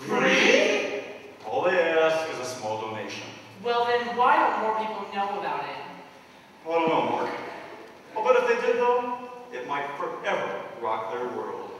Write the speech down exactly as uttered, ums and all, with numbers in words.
Free? All they ask is a small donation. Well then, why don't more people know about it? Well, I don't know, Mark. I'll bet if they did though, it might forever rock their world.